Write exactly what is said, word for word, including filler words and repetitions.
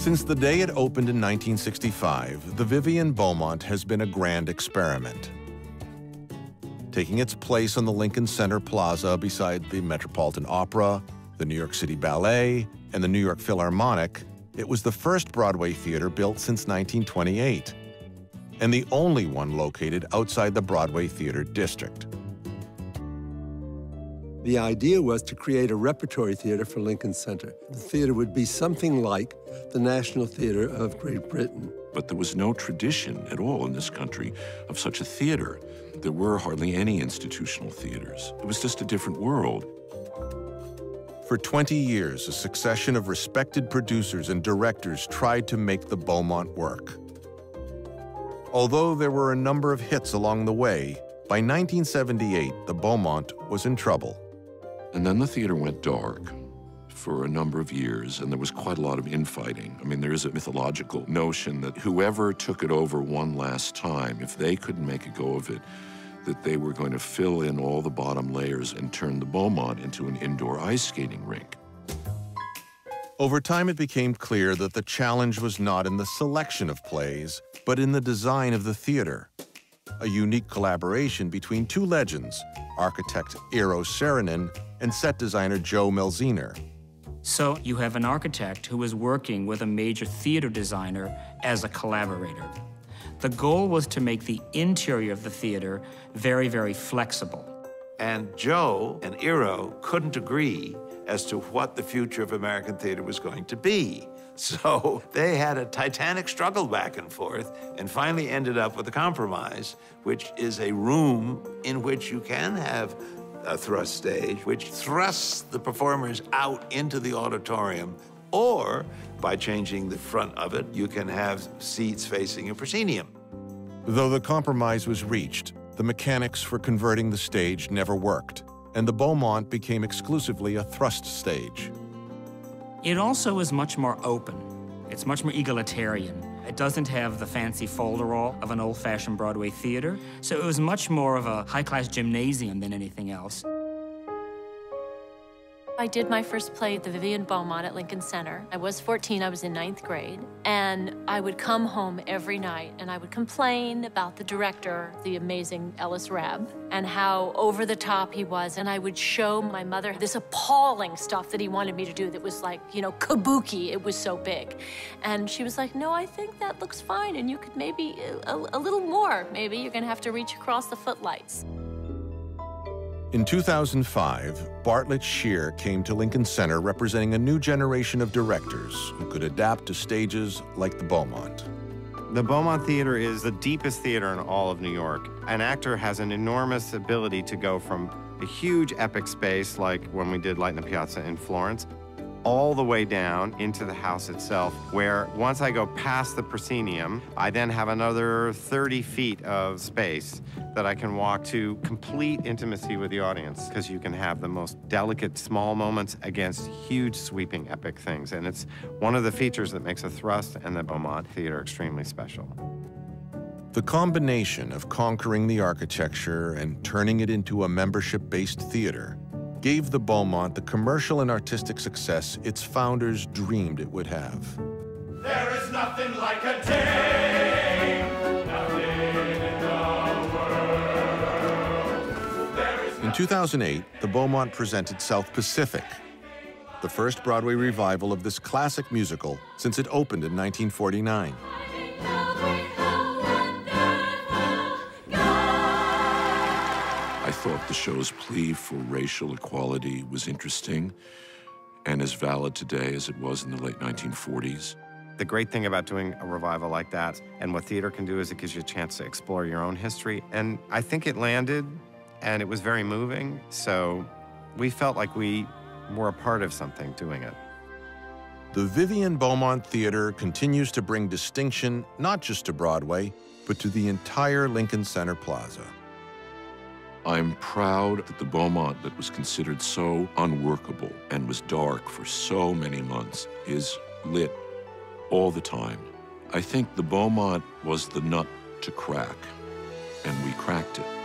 Since the day it opened in nineteen sixty-five, the Vivian Beaumont has been a grand experiment, taking its place on the Lincoln Center Plaza beside the Metropolitan Opera, the New York City Ballet, and the New York Philharmonic. It was the first Broadway theater built since nineteen twenty-eight, and the only one located outside the Broadway Theater District. The idea was to create a repertory theater for Lincoln Center. The theater would be something like the National Theater of Great Britain. But there was no tradition at all in this country of such a theater. There were hardly any institutional theaters. It was just a different world. For twenty years, a succession of respected producers and directors tried to make the Beaumont work. Although there were a number of hits along the way, by nineteen seventy-eight, the Beaumont was in trouble. And then the theater went dark for a number of years, and there was quite a lot of infighting. I mean, there is a mythological notion that whoever took it over one last time, if they couldn't make a go of it, that they were going to fill in all the bottom layers and turn the Beaumont into an indoor ice skating rink. Over time, it became clear that the challenge was not in the selection of plays, but in the design of the theater. A unique collaboration between two legends, architect Eero Saarinen and set designer Joe Mielziner. So you have an architect who is working with a major theater designer as a collaborator. The goal was to make the interior of the theater very, very flexible. And Joe and Eero couldn't agree as to what the future of American theater was going to be. So they had a titanic struggle back and forth and finally ended up with a compromise, which is a room in which you can have a thrust stage, which thrusts the performers out into the auditorium, or by changing the front of it, you can have seats facing a proscenium. Though the compromise was reached, the mechanics for converting the stage never worked, and the Beaumont became exclusively a thrust stage. It also is much more open. It's much more egalitarian. It doesn't have the fancy folderol of an old-fashioned Broadway theater, so it was much more of a high-class gymnasium than anything else. I did my first play at the Vivian Beaumont at Lincoln Center. I was fourteen, I was in ninth grade, and I would come home every night and I would complain about the director, the amazing Ellis Rabb, and how over the top he was, and I would show my mother this appalling stuff that he wanted me to do that was like, you know, kabuki, it was so big. And she was like, no, I think that looks fine, and you could maybe, a, a little more, maybe you're gonna have to reach across the footlights. In two thousand five, Bartlett Sher came to Lincoln Center representing a new generation of directors who could adapt to stages like the Beaumont. The Beaumont Theater is the deepest theater in all of New York. An actor has an enormous ability to go from a huge epic space like when we did Light in the Piazza in Florence, all the way down into the house itself, where once I go past the proscenium, I then have another thirty feet of space that I can walk to complete intimacy with the audience, because you can have the most delicate small moments against huge sweeping epic things. And it's one of the features that makes a thrust and the Beaumont Theater extremely special. The combination of conquering the architecture and turning it into a membership-based theater gave the Beaumont the commercial and artistic success its founders dreamed it would have. There is nothing like a day, nothing in the world. There is in two thousand eight, the Beaumont presented South Pacific, the first Broadway revival of this classic musical since it opened in nineteen forty-nine. I thought the show's plea for racial equality was interesting and as valid today as it was in the late nineteen forties. The great thing about doing a revival like that and what theater can do is it gives you a chance to explore your own history. And I think it landed, and it was very moving, so we felt like we were a part of something doing it. The Vivian Beaumont Theater continues to bring distinction not just to Broadway, but to the entire Lincoln Center Plaza. I'm proud that the Beaumont that was considered so unworkable and was dark for so many months is lit all the time. I think the Beaumont was the nut to crack, and we cracked it.